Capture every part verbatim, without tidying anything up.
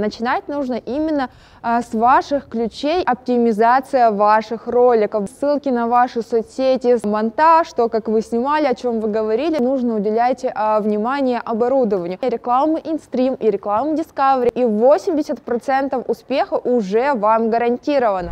Начинать нужно именно а, с ваших ключей, оптимизация ваших роликов, ссылки на ваши соцсети, монтаж, то, как вы снимали, о чем вы говорили. Нужно уделять а, внимание оборудованию. И рекламы InStream, и рекламы Discovery, и восемьдесят процентов успеха уже вам гарантировано.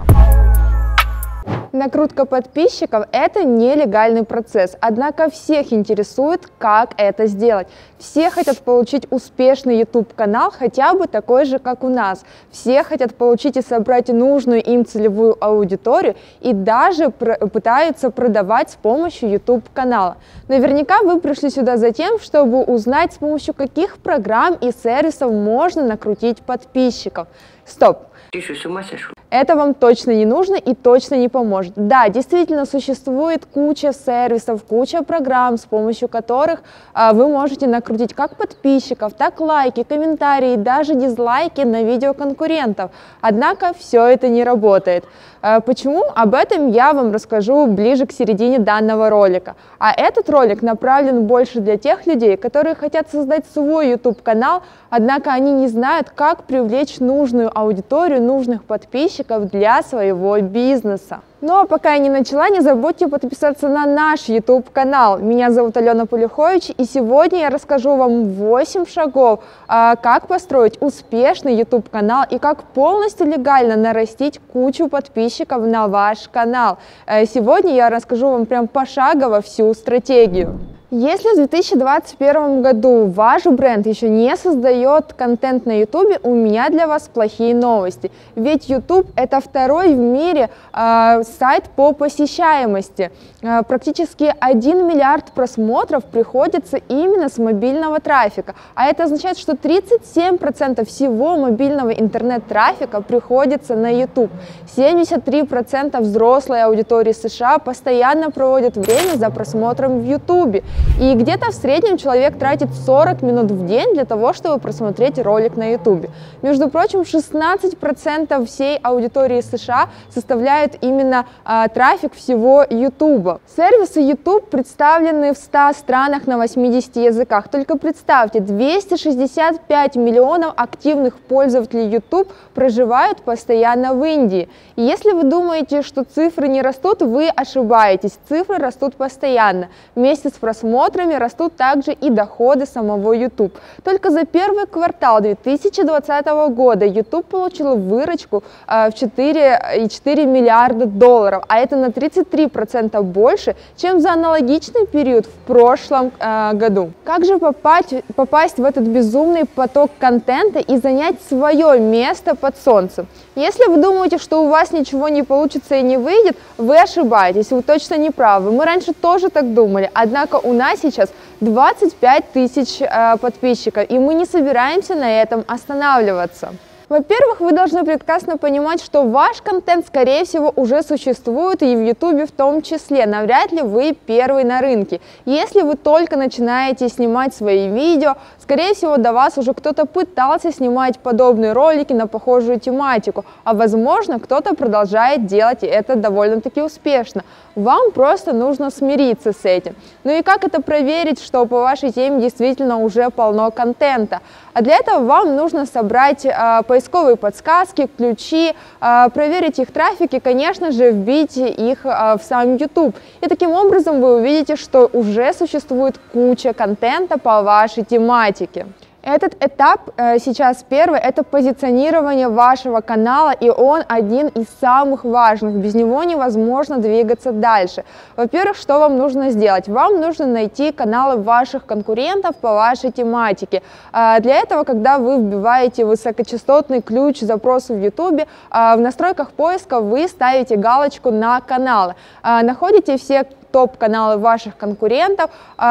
Накрутка подписчиков – это нелегальный процесс, однако всех интересует, как это сделать. Все хотят получить успешный YouTube-канал, хотя бы такой же, как у нас. Все хотят получить и собрать нужную им целевую аудиторию и даже пытаются продавать с помощью YouTube-канала. Наверняка вы пришли сюда за тем, чтобы узнать, с помощью каких программ и сервисов можно накрутить подписчиков. Стоп! Ты что, с ума сошел? Это вам точно не нужно и точно не поможет. Да, действительно, существует куча сервисов, куча программ, с помощью которых а, вы можете накрутить как подписчиков, так лайки, комментарии, даже дизлайки на видео конкурентов. Однако все это не работает. А почему? Об этом я вам расскажу ближе к середине данного ролика. А этот ролик направлен больше для тех людей, которые хотят создать свой YouTube-канал, однако они не знают, как привлечь нужную аудиторию, нужных подписчиков для своего бизнеса. Ну а пока я не начала, не забудьте подписаться на наш YouTube-канал. Меня зовут Алёна Полихович, и сегодня я расскажу вам восемь шагов, как построить успешный YouTube-канал и как полностью легально нарастить кучу подписчиков на ваш канал. Сегодня я расскажу вам прям пошагово всю стратегию. Если в две тысячи двадцать первом году ваш бренд еще не создает контент на YouTube, у меня для вас плохие новости. Ведь YouTube – это второй в мире э, сайт по посещаемости. Э, практически один миллиард просмотров приходится именно с мобильного трафика. А это означает, что тридцать семь процентов всего мобильного интернет-трафика приходится на YouTube. семьдесят три процента взрослой аудитории США постоянно проводят время за просмотром в YouTube. И где-то в среднем человек тратит сорок минут в день для того, чтобы просмотреть ролик на YouTube. Между прочим, шестнадцать процентов всей аудитории США составляет именно э, трафик всего YouTube. Сервисы YouTube представлены в ста странах на восьмидесяти языках. Только представьте, двести шестьдесят пять миллионов активных пользователей YouTube проживают постоянно в Индии. И если вы думаете, что цифры не растут, вы ошибаетесь. Цифры растут постоянно. Вместе с просмотром просмотрами растут также и доходы самого YouTube. Только за первый квартал две тысячи двадцатого года YouTube получил выручку в четыре целых четыре миллиарда долларов, а это на тридцать три процента больше, чем за аналогичный период в прошлом э, году. Как же попасть, попасть в этот безумный поток контента и занять свое место под солнцем? Если вы думаете, что у вас ничего не получится и не выйдет, вы ошибаетесь, вы точно не правы. Мы раньше тоже так думали, однако у нас сейчас двадцать пять тысяч э, подписчиков, и мы не собираемся на этом останавливаться. Во-первых, вы должны прекрасно понимать, что ваш контент, скорее всего, уже существует и в YouTube в том числе. Навряд ли вы первый на рынке. Если вы только начинаете снимать свои видео, скорее всего, до вас уже кто-то пытался снимать подобные ролики на похожую тематику, а возможно, кто-то продолжает делать это довольно-таки успешно. Вам просто нужно смириться с этим. Ну и как это проверить, что по вашей теме действительно уже полно контента? А для этого вам нужно собрать э, поисковые подсказки, ключи, э, проверить их трафик и, конечно же, вбить их э, в сам YouTube. И таким образом вы увидите, что уже существует куча контента по вашей тематике. Этот этап э, сейчас первый, это позиционирование вашего канала, и он один из самых важных, без него невозможно двигаться дальше. Во-первых, что вам нужно сделать? Вам нужно найти каналы ваших конкурентов по вашей тематике. Э, для этого, когда вы вбиваете высокочастотный ключ запроса в YouTube, э, в настройках поиска вы ставите галочку на каналы, э, находите все топ-каналы ваших конкурентов,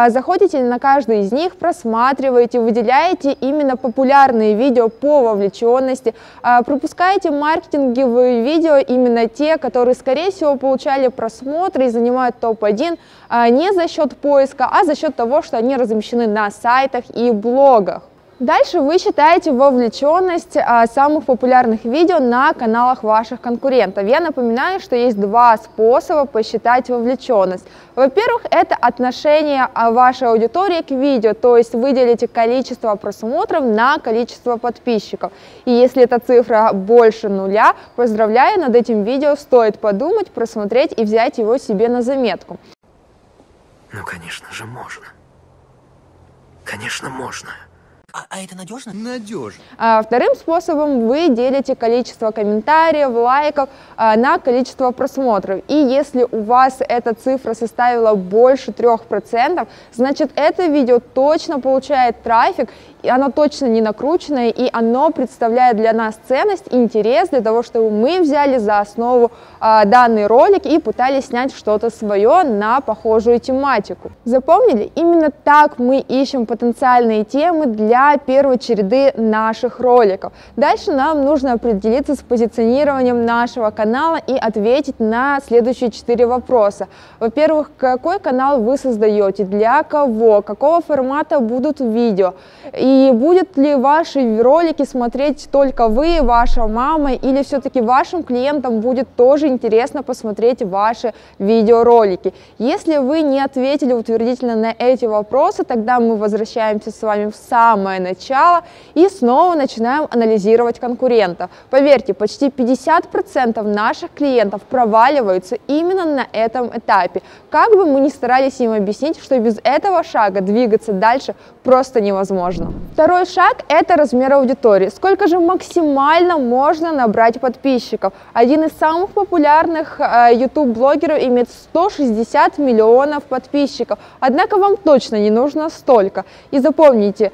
заходите на каждый из них, просматриваете, выделяете именно популярные видео по вовлеченности, пропускаете маркетинговые видео, именно те, которые, скорее всего, получали просмотры и занимают топ один не за счет поиска, а за счет того, что они размещены на сайтах и блогах. Дальше вы считаете вовлеченность самых популярных видео на каналах ваших конкурентов. Я напоминаю, что есть два способа посчитать вовлеченность. Во-первых, это отношение вашей аудитории к видео, то есть вы делите количество просмотров на количество подписчиков. И если эта цифра больше нуля, поздравляю, над этим видео стоит подумать, просмотреть и взять его себе на заметку. Ну, конечно же, можно. Конечно, можно. А, а это надежно? Надежно. А, вторым способом вы делите количество комментариев, лайков а, на количество просмотров. И если у вас эта цифра составила больше трех процентов, значит это видео точно получает трафик, и оно точно не накрученное, и оно представляет для нас ценность, интерес, для того, чтобы мы взяли за основу а, данный ролик и пытались снять что-то свое на похожую тематику. Запомнили? Именно так мы ищем потенциальные темы для первой череды наших роликов. Дальше нам нужно определиться с позиционированием нашего канала и ответить на следующие четыре вопроса. Во-первых, какой канал вы создаете, для кого, какого формата будут видео, и будут ли ваши ролики смотреть только вы, ваша мама, или все-таки вашим клиентам будет тоже интересно посмотреть ваши видеоролики. Если вы не ответили утвердительно на эти вопросы, тогда мы возвращаемся с вами в самое начало и снова начинаем анализировать конкурентов. Поверьте, почти пятьдесят процентов наших клиентов проваливаются именно на этом этапе. Как бы мы ни старались им объяснить, что без этого шага двигаться дальше просто невозможно. Второй шаг – это размер аудитории. Сколько же максимально можно набрать подписчиков? Один из самых популярных YouTube-блогеров имеет сто шестьдесят миллионов подписчиков, однако вам точно не нужно столько. И запомните,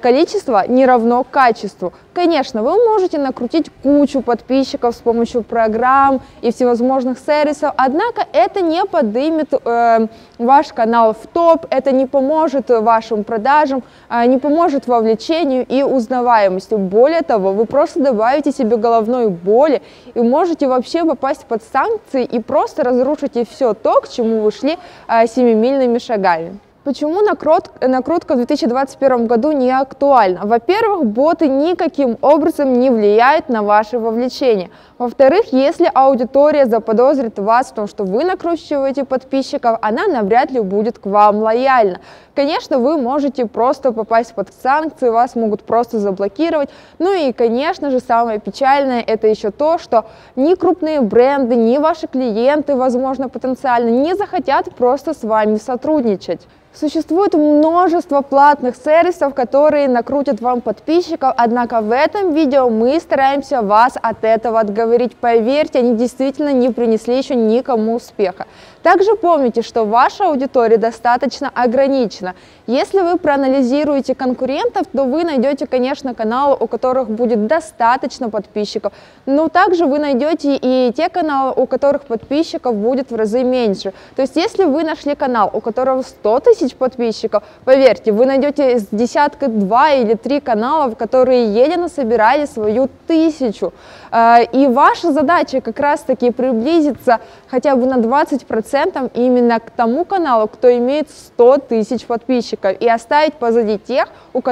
количество не равно качеству. Конечно, вы можете накрутить кучу подписчиков с помощью программ и всевозможных сервисов, однако это не поднимет э, ваш канал в топ, это не поможет вашим продажам, э, не поможет вовлечению и узнаваемости. Более того, вы просто добавите себе головной боли и можете вообще попасть под санкции и просто разрушите все то, к чему вы шли э, семимильными шагами. Почему накрутка в две тысячи двадцать первом году не актуальна? Во-первых, боты никаким образом не влияют на ваше вовлечение. Во-вторых, если аудитория заподозрит вас в том, что вы накручиваете подписчиков, она навряд ли будет к вам лояльна. Конечно, вы можете просто попасть под санкции, вас могут просто заблокировать. Ну и, конечно же, самое печальное – это еще то, что ни крупные бренды, ни ваши клиенты, возможно, потенциально, не захотят просто с вами сотрудничать. Существует множество платных сервисов, которые накрутят вам подписчиков, однако в этом видео мы стараемся вас от этого отговорить. Поверьте, они действительно не принесли еще никому успеха. Также помните, что ваша аудитория достаточно ограничена. Если вы проанализируете конкурентов, то вы найдете, конечно, каналы, у которых будет достаточно подписчиков, но также вы найдете и те каналы, у которых подписчиков будет в разы меньше. То есть, если вы нашли канал, у которого сто тысяч подписчиков, поверьте, вы найдете с десятка два или три каналов, которые еле насобирали свою тысячу. И ваша задача как раз-таки приблизиться хотя бы на двадцать процентов именно к тому каналу, кто имеет сто тысяч подписчиков, и оставить позади тех, у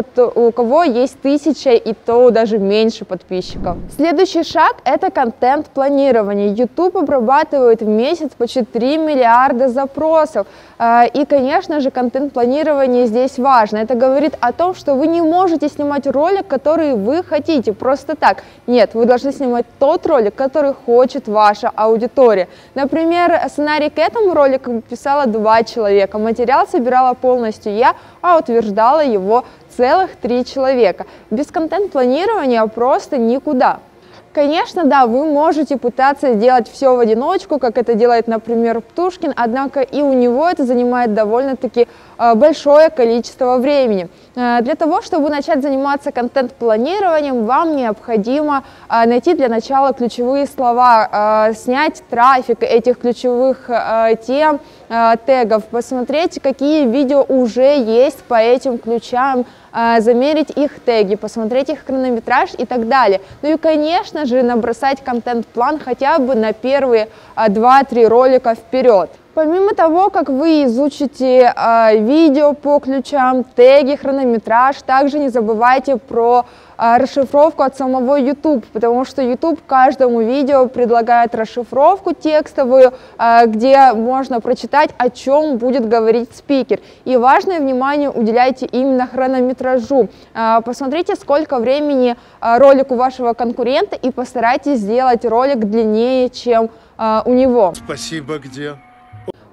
кого есть тысяча и то даже меньше подписчиков. Следующий шаг – это контент-планирование. YouTube обрабатывает в месяц почти три миллиарда запросов, и, конечно же, контент-планирование здесь важно. Это говорит о том, что вы не можете снимать ролик, который вы хотите, просто так. Нет, вы должны снимать тот ролик, который хочет ваша аудитория. Например, сценарий к этому ролику писала два человека, материал собирала полностью я, а утверждала его целых три человека. Без контент-планирования просто никуда. Конечно, да, вы можете пытаться делать все в одиночку, как это делает, например, Птушкин, однако и у него это занимает довольно-таки большое количество времени. Для того, чтобы начать заниматься контент-планированием, вам необходимо найти для начала ключевые слова, снять трафик этих ключевых тем, тегов, посмотреть, какие видео уже есть по этим ключам, замерить их теги, посмотреть их хронометраж и так далее. Ну и, конечно же, набросать контент-план хотя бы на первые два-три ролика вперед. Помимо того, как вы изучите э, видео по ключам, теги, хронометраж, также не забывайте про э, расшифровку от самого YouTube, потому что YouTube каждому видео предлагает расшифровку текстовую, э, где можно прочитать, о чем будет говорить спикер. И важное внимание уделяйте именно хронометражу. Э, посмотрите, сколько времени э, ролик у вашего конкурента, и постарайтесь сделать ролик длиннее, чем э, у него. Спасибо, где?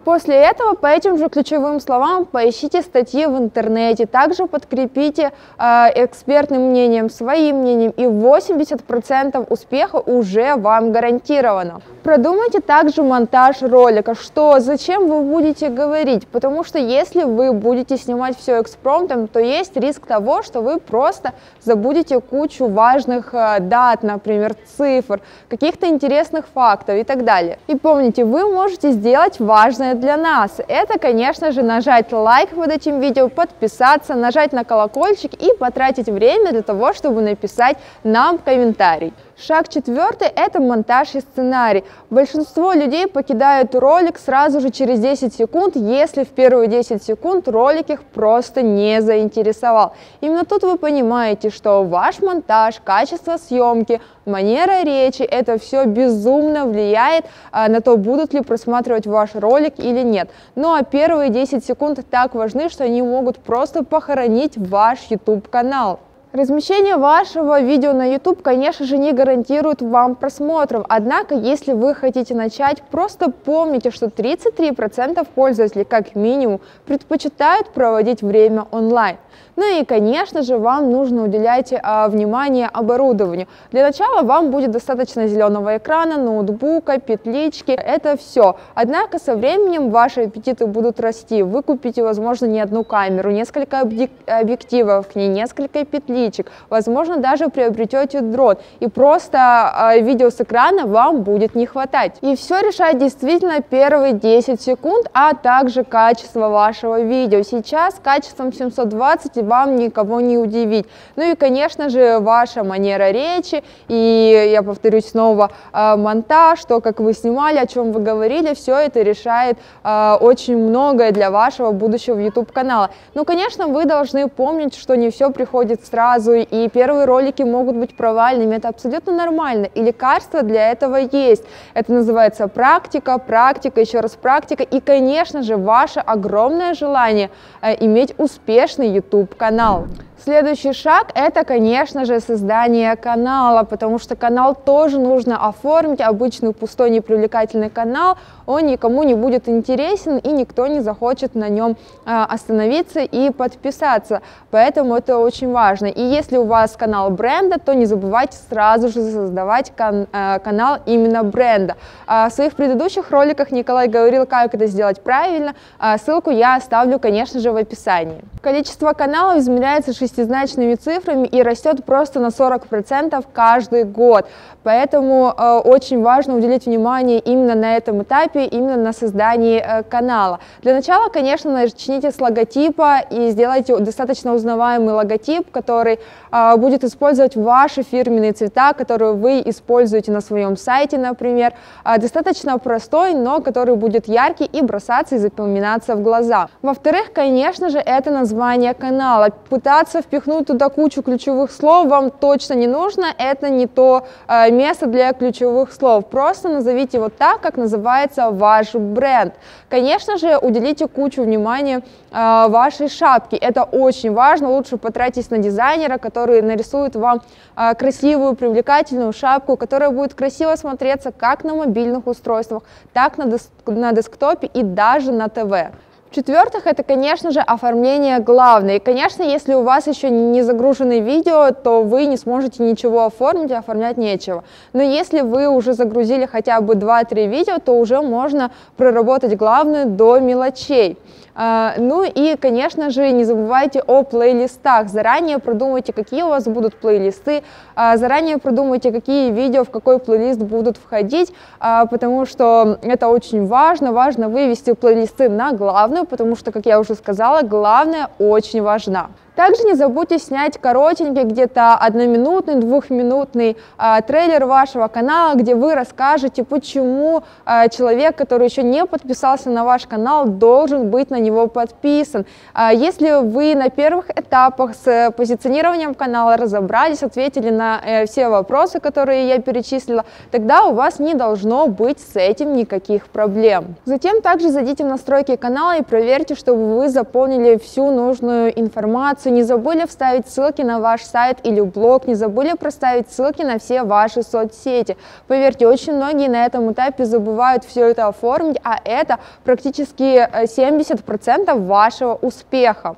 После этого по этим же ключевым словам поищите статьи в интернете, также подкрепите э, экспертным мнением, своим мнением, и восемьдесят процентов успеха уже вам гарантировано. Продумайте также монтаж ролика, что, зачем вы будете говорить, потому что если вы будете снимать все экспромтом, то есть риск того, что вы просто забудете кучу важных э, дат, например, цифр, каких-то интересных фактов и так далее. И помните, вы можете сделать важное для нас. Это, конечно же, нажать лайк под этим видео, подписаться, нажать на колокольчик и потратить время для того, чтобы написать нам комментарий. Шаг четвертый – это монтаж и сценарий. Большинство людей покидают ролик сразу же через десять секунд, если в первые десять секунд ролик их просто не заинтересовал. Именно тут вы понимаете, что ваш монтаж, качество съемки, манера речи – это все безумно влияет на то, будут ли просматривать ваш ролик или нет. Ну а первые десять секунд так важны, что они могут просто похоронить ваш YouTube-канал. Размещение вашего видео на YouTube, конечно же, не гарантирует вам просмотров, однако, если вы хотите начать, просто помните, что тридцать три процента пользователей, как минимум, предпочитают проводить время онлайн. Ну и, конечно же, вам нужно уделять а, внимание оборудованию. Для начала вам будет достаточно зеленого экрана, ноутбука, петлички, это все. Однако, со временем ваши аппетиты будут расти, вы купите, возможно, не одну камеру, несколько объективов к ней, несколько петличек. Возможно, даже приобретете дрон, и просто э, видео с экрана вам будет не хватать. И все решает действительно первые десять секунд, а также качество вашего видео. Сейчас качеством семьсот двадцать вам никого не удивить. Ну и, конечно же, ваша манера речи, и, я повторюсь снова, э, монтаж, то, как вы снимали, о чем вы говорили, все это решает э, очень многое для вашего будущего YouTube-канала. Ну, конечно, вы должны помнить, что не все приходит сразу. И первые ролики могут быть провальными, это абсолютно нормально, и лекарства для этого есть. Это называется практика, практика, еще раз практика, и, конечно же, ваше огромное желание э, иметь успешный YouTube-канал. Следующий шаг – это, конечно же, создание канала, потому что канал тоже нужно оформить. Обычный пустой непривлекательный канал, он никому не будет интересен, и никто не захочет на нем э, остановиться и подписаться, поэтому это очень важно. И если у вас канал бренда, то не забывайте сразу же создавать кан э, канал именно бренда. Э, в своих предыдущих роликах Николай говорил, как это сделать правильно, э, ссылку я оставлю, конечно же, в описании. Количество каналов измеряется шестизначными цифрами и растет просто на сорок процентов каждый год. Поэтому э, очень важно уделить внимание именно на этом этапе, именно на создании э, канала. Для начала, конечно, начните с логотипа и сделайте достаточно узнаваемый логотип, который э, будет использовать ваши фирменные цвета, которые вы используете на своем сайте, например. Э, достаточно простой, но который будет яркий и бросаться и запоминаться в глаза. Во-вторых, конечно же, это название канала. Пытаться впихнуть туда кучу ключевых слов вам точно не нужно, это не то э, место для ключевых слов. Просто назовите его так, как называется ваш бренд. Конечно же, уделите кучу внимания э, вашей шапке, это очень важно. Лучше потратьтесь на дизайнера, который нарисует вам э, красивую, привлекательную шапку, которая будет красиво смотреться как на мобильных устройствах, так на, деск на десктопе и даже на ТВ. В-четвертых, это, конечно же, оформление главное. И, конечно, если у вас еще не загружены видео, то вы не сможете ничего оформить, оформлять нечего. Но если вы уже загрузили хотя бы два-три видео, то уже можно проработать главное до мелочей. Ну и, конечно же, не забывайте о плейлистах. Заранее продумайте, какие у вас будут плейлисты, заранее продумайте, какие видео в какой плейлист будут входить, потому что это очень важно. Важно вывести плейлисты на главную, потому что, как я уже сказала, главная очень важна. Также не забудьте снять коротенький, где-то одноминутный, двухминутный э, трейлер вашего канала, где вы расскажете, почему э, человек, который еще не подписался на ваш канал, должен быть на него подписан. Э, если вы на первых этапах с позиционированием канала разобрались, ответили на э, все вопросы, которые я перечислила, тогда у вас не должно быть с этим никаких проблем. Затем также зайдите в настройки канала и проверьте, чтобы вы заполнили всю нужную информацию. Не забыли вставить ссылки на ваш сайт или блог, не забыли проставить ссылки на все ваши соцсети. Поверьте, очень многие на этом этапе забывают все это оформить, а это практически семьдесят процентов вашего успеха.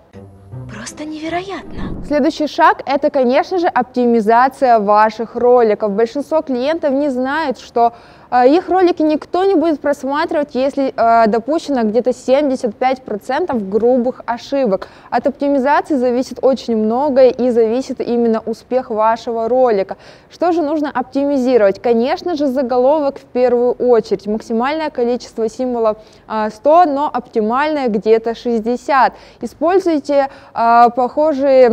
Просто невероятно. Следующий шаг – это, конечно же, оптимизация ваших роликов. Большинство клиентов не знает, что их ролики никто не будет просматривать, если э, допущено где-то семьдесят пять процентов грубых ошибок. От оптимизации зависит очень многое и зависит именно успех вашего ролика. Что же нужно оптимизировать? Конечно же, заголовок в первую очередь. Максимальное количество символов э, сто, но оптимальное где-то шестьдесят. Используйте э, похожие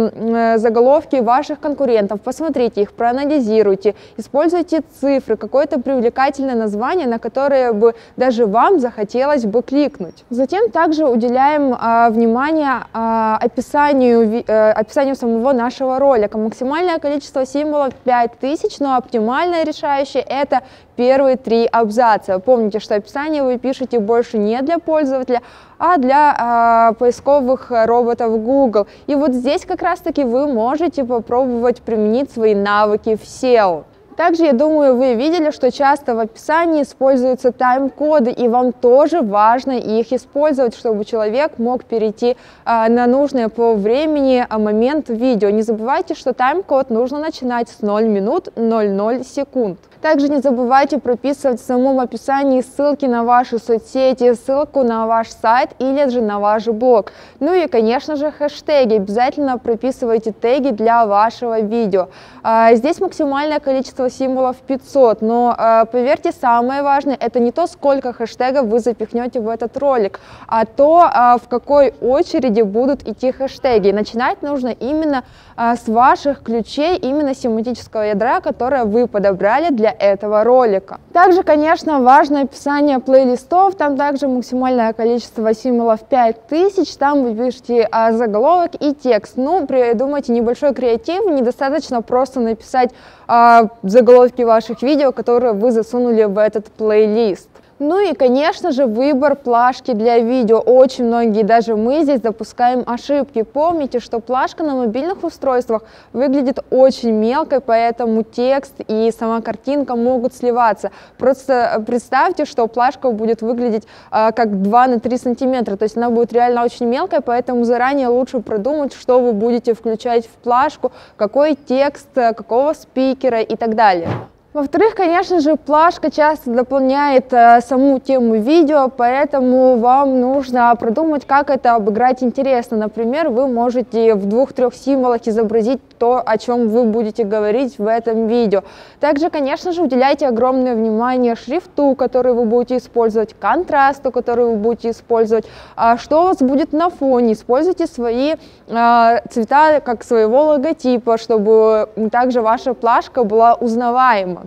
э, заголовки ваших конкурентов, посмотрите их, проанализируйте, используйте цифры, какой-то привлекательный название, на которое бы даже вам захотелось бы кликнуть. Затем также уделяем а, внимание а, описанию, а, описанию самого нашего ролика. Максимальное количество символов пять тысяч, но оптимальное решающее это первые три абзаца. Помните, что описание вы пишете больше не для пользователя, а для а, поисковых роботов Google. И вот здесь как раз-таки вы можете попробовать применить свои навыки в сео. Также, я думаю, вы видели, что часто в описании используются тайм-коды, и вам тоже важно их использовать, чтобы человек мог перейти э, на нужное по времени момент видео. Не забывайте, что тайм-код нужно начинать с ноль минут ноль ноль секунд. Также не забывайте прописывать в самом описании ссылки на ваши соцсети, ссылку на ваш сайт или же на ваш блог. Ну и, конечно же, хэштеги. Обязательно прописывайте теги для вашего видео. Э, здесь максимальное количество символов пятьсот, но э, поверьте, самое важное это не то, сколько хэштегов вы запихнете в этот ролик, а то, э, в какой очереди будут идти хэштеги. Начинать нужно именно э, с ваших ключей, именно семантического ядра, которое вы подобрали для этого ролика. Также, конечно, важно описание плейлистов, там также максимальное количество символов пять тысяч, там вы пишете э, заголовок и текст. Ну, придумайте небольшой креатив, недостаточно просто написать э, заголовки ваших видео, которые вы засунули в этот плейлист. Ну и, конечно же, выбор плашки для видео. Очень многие, даже мы здесь допускаем ошибки. Помните, что плашка на мобильных устройствах выглядит очень мелкой, поэтому текст и сама картинка могут сливаться. Просто представьте, что плашка будет выглядеть а, как два на три сантиметра, то есть она будет реально очень мелкой, поэтому заранее лучше продумать, что вы будете включать в плашку, какой текст, какого спикера и так далее. Во-вторых, конечно же, плашка часто дополняет э, саму тему видео, поэтому вам нужно продумать, как это обыграть интересно. Например, вы можете в двух-трех символах изобразить то, о чем вы будете говорить в этом видео. Также, конечно же, уделяйте огромное внимание шрифту, который вы будете использовать, контрасту, который вы будете использовать, э, что у вас будет на фоне. Используйте свои э, цвета как своего логотипа, чтобы также ваша плашка была узнаваема.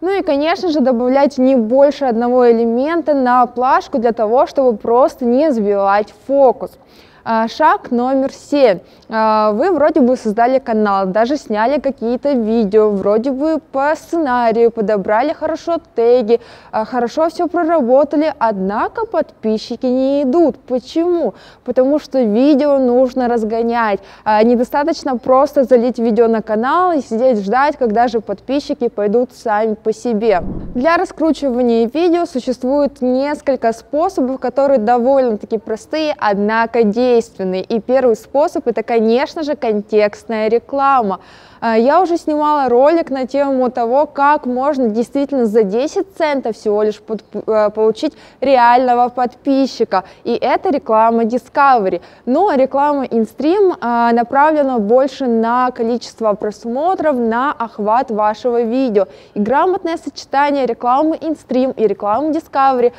Ну и, конечно же, добавлять не больше одного элемента на плашку для того, чтобы просто не сбивать фокус. Шаг номер семь. Вы вроде бы создали канал, даже сняли какие-то видео, вроде бы по сценарию, подобрали хорошо теги, хорошо все проработали, однако подписчики не идут. Почему? Потому что видео нужно разгонять. Недостаточно просто залить видео на канал и сидеть ждать, когда же подписчики пойдут сами по себе. Для раскручивания видео существует несколько способов, которые довольно-таки простые, однако действенные. И первый способ – это, конечно же, контекстная реклама. Я уже снимала ролик на тему того, как можно действительно за десять центов всего лишь под, получить реального подписчика. И это реклама Discovery. Но реклама InStream направлена больше на количество просмотров, на охват вашего видео. И грамотное сочетание рекламы InStream и рекламы Discovery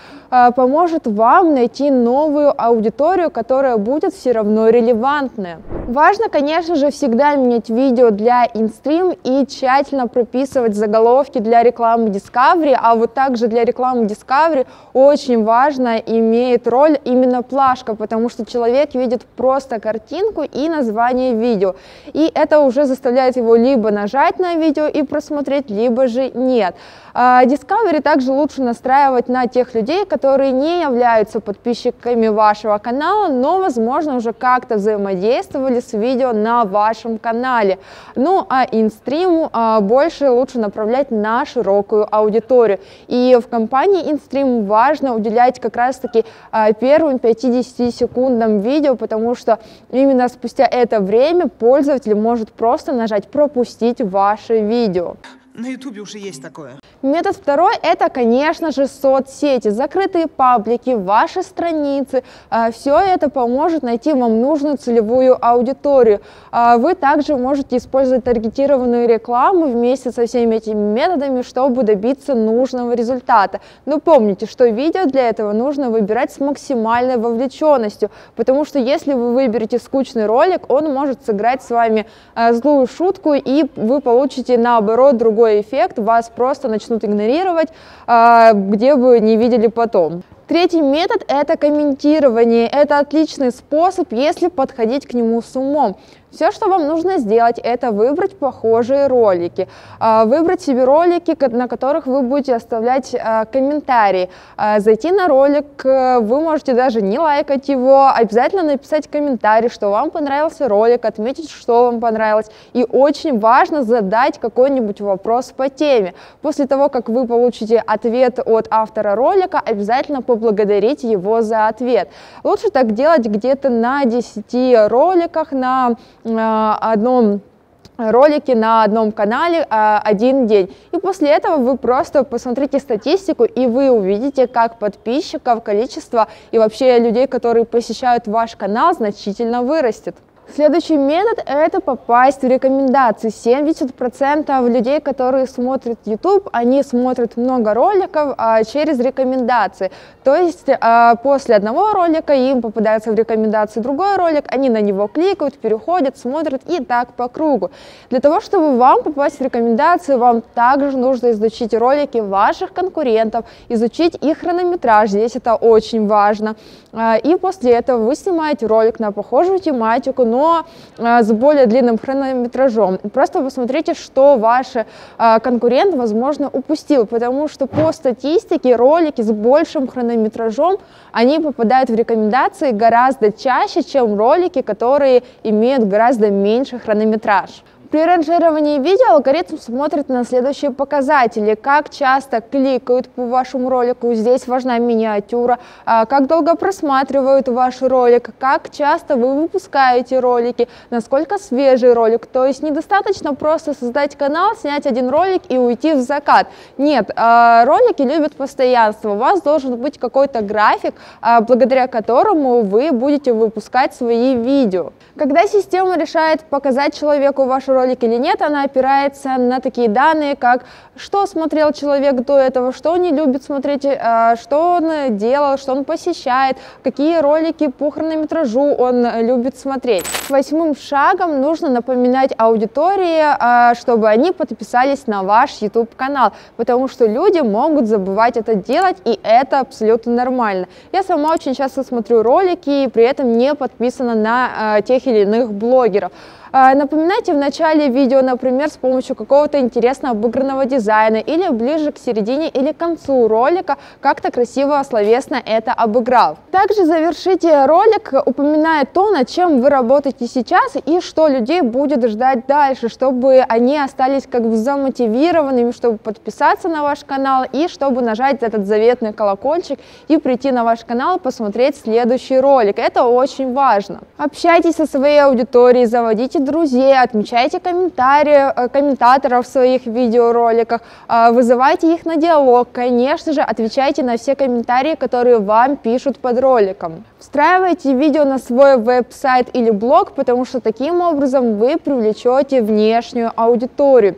поможет вам найти новую аудиторию, которая будет все равно релевантная. Важно, конечно же, всегда менять видео для InStream и тщательно прописывать заголовки для рекламы Discovery, а вот также для рекламы Discovery очень важно имеет роль именно плашка, потому что человек видит просто картинку и название видео, и это уже заставляет его либо нажать на видео и просмотреть, либо же нет. Discovery также лучше настраивать на тех людей, которые не являются подписчиками вашего канала, но, возможно, уже как-то взаимодействовали с видео на вашем канале. Ну а InStream а, больше лучше направлять на широкую аудиторию. И в компании InStream важно уделять как раз таки а, первым пятидесяти секундам видео, потому что именно спустя это время пользователь может просто нажать «пропустить ваше видео». На YouTube уже есть такое. Метод второй – это, конечно же, соцсети, закрытые паблики, ваши страницы. Все это поможет найти вам нужную целевую аудиторию. Вы также можете использовать таргетированную рекламу вместе со всеми этими методами, чтобы добиться нужного результата. Но помните, что видео для этого нужно выбирать с максимальной вовлеченностью, потому что если вы выберете скучный ролик, он может сыграть с вами злую шутку, и вы получите, наоборот, другой эффект, вас просто начнут игнорировать, где бы не видели потом. Третий метод – это комментирование. Это отличный способ, если подходить к нему с умом. Все, что вам нужно сделать, это выбрать похожие ролики, выбрать себе ролики, на которых вы будете оставлять комментарии, зайти на ролик, вы можете даже не лайкать его, обязательно написать комментарий, что вам понравился ролик, отметить, что вам понравилось, и очень важно задать какой-нибудь вопрос по теме. После того, как вы получите ответ от автора ролика, обязательно попробуйте поблагодарить его за ответ. Лучше так делать где-то на десяти роликах, на э, одном ролике, на одном канале э, один день. И после этого вы просто посмотрите статистику, и вы увидите, как подписчиков, количество и вообще людей, которые посещают ваш канал, значительно вырастет. Следующий метод – это попасть в рекомендации. семьдесят процентов людей, которые смотрят YouTube, они смотрят много роликов а, через рекомендации. То есть а, после одного ролика им попадается в рекомендации другой ролик, они на него кликают, переходят, смотрят и так по кругу. Для того, чтобы вам попасть в рекомендации, вам также нужно изучить ролики ваших конкурентов, изучить их хронометраж, здесь это очень важно. А, и после этого вы снимаете ролик на похожую тематику, но но с более длинным хронометражом. Просто посмотрите, что ваш конкурент, возможно, упустил, потому что по статистике ролики с большим хронометражом, они попадают в рекомендации гораздо чаще, чем ролики, которые имеют гораздо меньше хронометраж. При ранжировании видео алгоритм смотрит на следующие показатели: как часто кликают по вашему ролику, здесь важна миниатюра, как долго просматривают ваш ролик, как часто вы выпускаете ролики, насколько свежий ролик. То есть недостаточно просто создать канал, снять один ролик и уйти в закат. Нет, ролики любят постоянство, у вас должен быть какой-то график, благодаря которому вы будете выпускать свои видео. Когда система решает показать человеку ваш ролик ролик или нет, она опирается на такие данные, как что смотрел человек до этого, что он не любит смотреть, что он делал, что он посещает, какие ролики по хронометражу он любит смотреть. Восьмым шагом нужно напоминать аудитории, чтобы они подписались на ваш YouTube-канал, потому что люди могут забывать это делать, и это абсолютно нормально. Я сама очень часто смотрю ролики и при этом не подписана на тех или иных блогеров. Напоминайте в начале видео, например, с помощью какого-то интересного обыгранного дизайна, или ближе к середине или к концу ролика, как-то красиво, словесно это обыграл. Также завершите ролик, упоминая то, над чем вы работаете сейчас и что людей будет ждать дальше, чтобы они остались как бы замотивированными, чтобы подписаться на ваш канал и чтобы нажать этот заветный колокольчик и прийти на ваш канал и посмотреть следующий ролик. Это очень важно. Общайтесь со своей аудиторией, заводите друзей, отмечайте комментарии комментаторов в своих видеороликах, вызывайте их на диалог, конечно же, отвечайте на все комментарии, которые вам пишут под роликом. Встраивайте видео на свой веб-сайт или блог, потому что таким образом вы привлечете внешнюю аудиторию.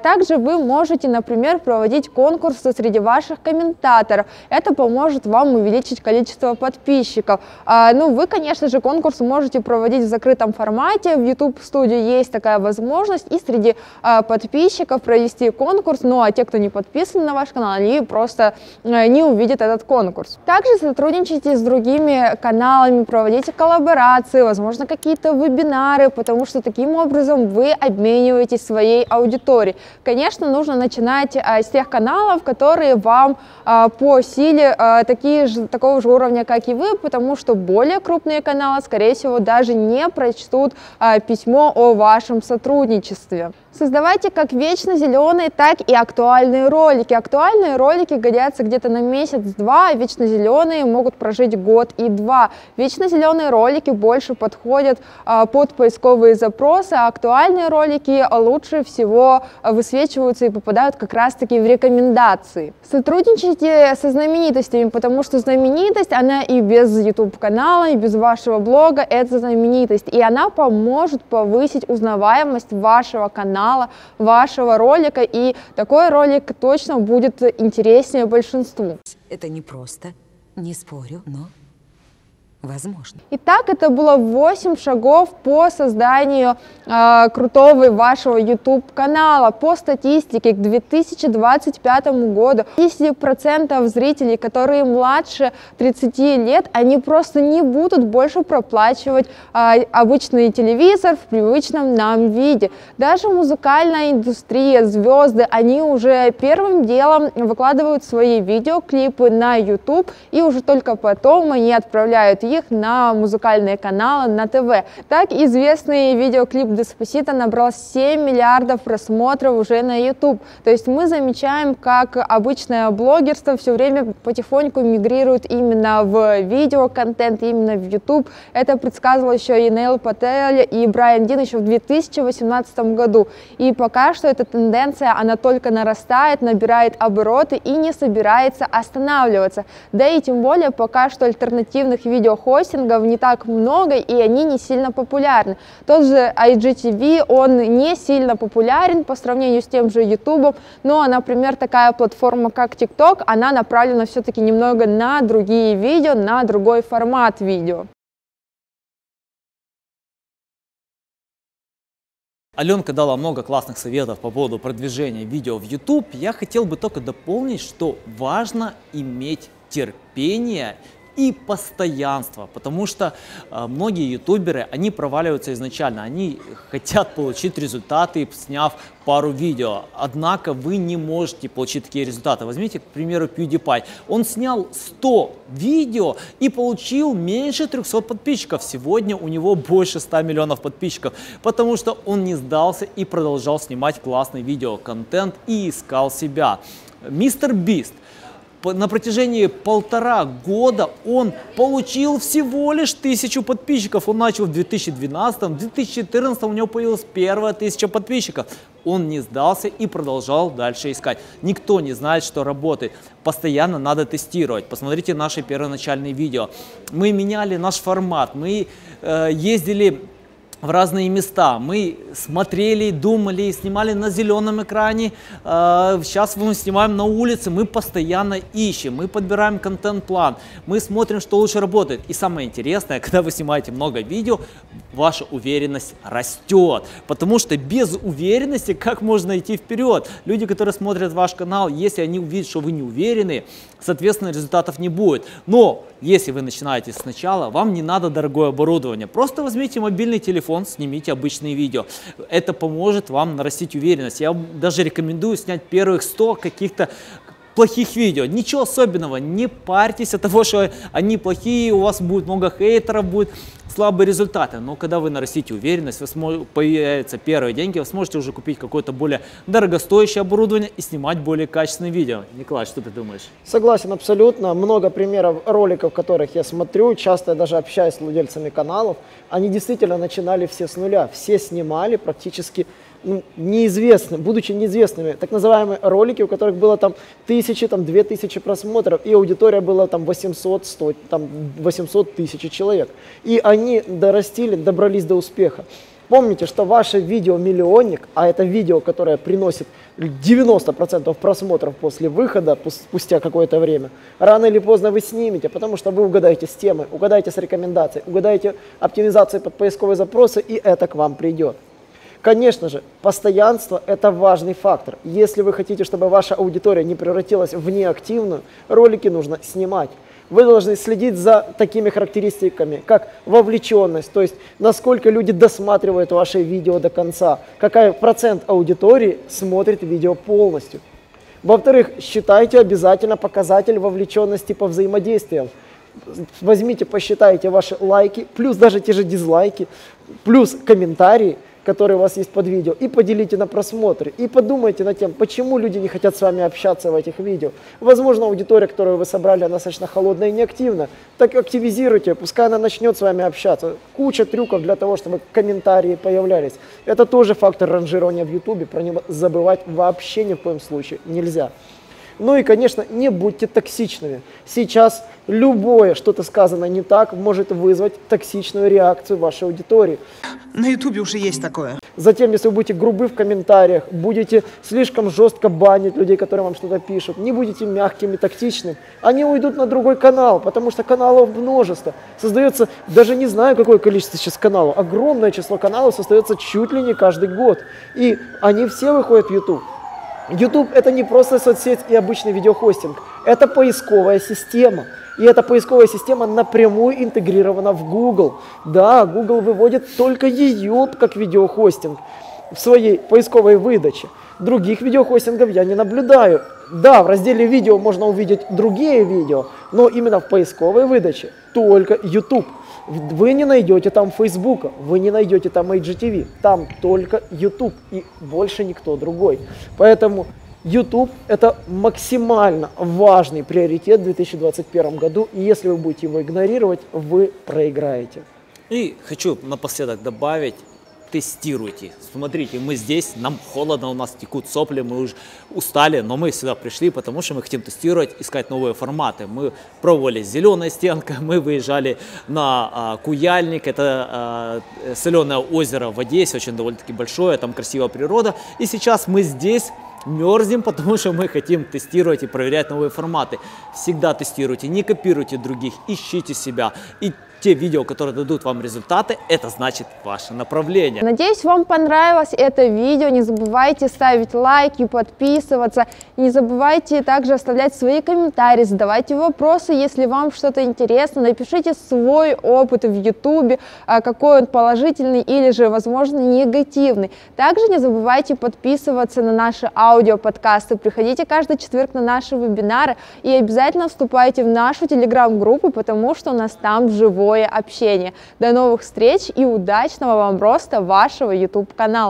Также вы можете, например, проводить конкурсы среди ваших комментаторов. Это поможет вам увеличить количество подписчиков. Ну, вы, конечно же, конкурсы можете проводить в закрытом формате. В YouTube-студии есть такая возможность и среди подписчиков провести конкурс. Ну, а те, кто не подписан на ваш канал, они просто не увидят этот конкурс. Также сотрудничайте с другими каналами, проводите коллаборации, возможно, какие-то вебинары, потому что таким образом вы обмениваетесь своей аудиторией. Конечно, нужно начинать а, с тех каналов, которые вам а, по силе а, такие же, такого же уровня, как и вы, потому что более крупные каналы, скорее всего, даже не прочтут а, письмо о вашем сотрудничестве. Создавайте как вечно зеленые, так и актуальные ролики. Актуальные ролики годятся где-то на месяц-два, а вечно зеленые могут прожить год и два. Вечно зеленые ролики больше подходят а, под поисковые запросы, а актуальные ролики лучше всего высвечиваются и попадают как раз-таки в рекомендации. Сотрудничайте со знаменитостями, потому что знаменитость, она и без YouTube-канала, и без вашего блога, это знаменитость, и она поможет повысить узнаваемость вашего канала, вашего ролика, и такой ролик точно будет интереснее большинству. Это не просто, не спорю, но возможно. Итак, это было восемь шагов по созданию э, крутого вашего YouTube канала. По статистике к две тысячи двадцать пятому году десять процентов зрителей, которые младше тридцати лет, они просто не будут больше проплачивать э, обычный телевизор в привычном нам виде. Даже музыкальная индустрия, звезды, они уже первым делом выкладывают свои видеоклипы на YouTube, и уже только потом они отправляют их на музыкальные каналы, на ТВ. Так, известный видеоклип Despacito набрал семь миллиардов просмотров уже на YouTube. То есть мы замечаем, как обычное блогерство все время потихоньку мигрирует именно в видеоконтент, именно в YouTube. Это предсказывал еще и Нил Патель, и Брайан Дин еще в две тысячи восемнадцатом году. И пока что эта тенденция, она только нарастает, набирает обороты и не собирается останавливаться. Да и тем более пока что альтернативных видеохостингов не так много, и они не сильно популярны. Тот же ай джи ти ви, он не сильно популярен по сравнению с тем же YouTube, но, например, такая платформа, как TikTok, она направлена все-таки немного на другие видео, на другой формат видео. Алёнка дала много классных советов по поводу продвижения видео в YouTube. Я хотел бы только дополнить, что важно иметь терпение и постоянство, потому что э, многие ютуберы, они проваливаются изначально, они хотят получить результаты, сняв пару видео, однако вы не можете получить такие результаты. Возьмите, к примеру, PewDiePie, он снял сто видео и получил меньше трёхсот подписчиков, сегодня у него больше ста миллионов подписчиков, потому что он не сдался и продолжал снимать классный видеоконтент и искал себя. MrBeast. На протяжении полтора года он получил всего лишь тысячу подписчиков. Он начал в две тысячи двенадцатом, две тысячи четырнадцатом, у него появилась первая тысяча подписчиков. Он не сдался и продолжал дальше искать. Никто не знает, что работает. Постоянно надо тестировать. Посмотрите наши первоначальные видео. Мы меняли наш формат, мы э, ездили в разные места. Мы смотрели, думали и снимали на зеленом экране. Сейчас мы снимаем на улице. Мы постоянно ищем, мы подбираем контент-план, мы смотрим, что лучше работает. И самое интересное, когда вы снимаете много видео, ваша уверенность растет. Потому что без уверенности как можно идти вперед? Люди, которые смотрят ваш канал, если они увидят, что вы не уверены, соответственно, результатов не будет. Но если вы начинаете сначала, вам не надо дорогое оборудование. Просто возьмите мобильный телефон, снимите обычные видео. Это поможет вам нарастить уверенность. Я даже рекомендую снять первых сто каких-то плохих видео. Ничего особенного, не парьтесь от того, что они плохие, у вас будет много хейтеров, будут слабые результаты. Но когда вы нарастите уверенность, вы сможете, появятся первые деньги, вы сможете уже купить какое-то более дорогостоящее оборудование и снимать более качественные видео. Николай, что ты думаешь? Согласен абсолютно. Много примеров роликов, которых я смотрю, часто я даже общаюсь с владельцами каналов. Они действительно начинали все с нуля, все снимали практически неизвестными, будучи неизвестными, так называемые ролики, у которых было там тысячи, там две тысячи просмотров, и аудитория была там восемьсот, сто, там восемьсот тысяч человек. И они дорастили, добрались до успеха. Помните, что ваше видео «Миллионник», а это видео, которое приносит девяносто процентов просмотров после выхода, спустя какое-то время, рано или поздно вы снимете, потому что вы угадаете с темой, угадаете с рекомендацией, угадаете оптимизацией под поисковые запросы, и это к вам придет. Конечно же, постоянство – это важный фактор. Если вы хотите, чтобы ваша аудитория не превратилась в неактивную, ролики нужно снимать. Вы должны следить за такими характеристиками, как вовлеченность, то есть насколько люди досматривают ваше видео до конца, какой процент аудитории смотрит видео полностью. Во-вторых, считайте обязательно показатель вовлеченности по взаимодействиям. Возьмите, посчитайте ваши лайки, плюс даже те же дизлайки, плюс комментарии, которые у вас есть под видео, и поделите на просмотры, и подумайте над тем, почему люди не хотят с вами общаться в этих видео. Возможно, аудитория, которую вы собрали, она достаточно холодная и неактивна, так активизируйте, пускай она начнет с вами общаться. Куча трюков для того, чтобы комментарии появлялись. Это тоже фактор ранжирования в YouTube, про него забывать вообще ни в коем случае нельзя. Ну и, конечно, не будьте токсичными. Сейчас любое что-то сказанное не так может вызвать токсичную реакцию вашей аудитории. На YouTube уже есть такое. Затем, если вы будете грубы в комментариях, будете слишком жестко банить людей, которые вам что-то пишут, не будете мягкими, тактичными, они уйдут на другой канал, потому что каналов множество. Создается, даже не знаю, какое количество сейчас каналов, огромное число каналов создается чуть ли не каждый год. И они все выходят в YouTube. YouTube – это не просто соцсеть и обычный видеохостинг, это поисковая система. И эта поисковая система напрямую интегрирована в Google. Да, Google выводит только ее как видеохостинг в своей поисковой выдаче. Других видеохостингов я не наблюдаю. Да, в разделе «Видео» можно увидеть другие видео, но именно в поисковой выдаче только YouTube. Вы не найдете там Facebook, вы не найдете там ай джи ти ви, там только YouTube и больше никто другой. Поэтому YouTube – это максимально важный приоритет в две тысячи двадцать первом году, и если вы будете его игнорировать, вы проиграете. И хочу напоследок добавить: тестируйте. Смотрите, мы здесь, нам холодно, у нас текут сопли, мы уже устали, но мы сюда пришли, потому что мы хотим тестировать, искать новые форматы. Мы пробовали с зеленой стенкой, мы выезжали на а, Куяльник, это а, соленое озеро в Одессе, очень довольно-таки большое, там красивая природа. И сейчас мы здесь мерзнем, потому что мы хотим тестировать и проверять новые форматы. Всегда тестируйте, не копируйте других, ищите себя. И те видео, которые дадут вам результаты, это значит ваше направление. Надеюсь, вам понравилось это видео. Не забывайте ставить лайки, подписываться. Не забывайте также оставлять свои комментарии, задавайте вопросы, если вам что-то интересно. Напишите свой опыт в YouTube, какой он положительный или же, возможно, негативный. Также не забывайте подписываться на наши аудиоподкасты. Приходите каждый четверг на наши вебинары и обязательно вступайте в нашу телеграм-группу, потому что у нас там живое общение. До новых встреч и удачного вам роста вашего YouTube канала.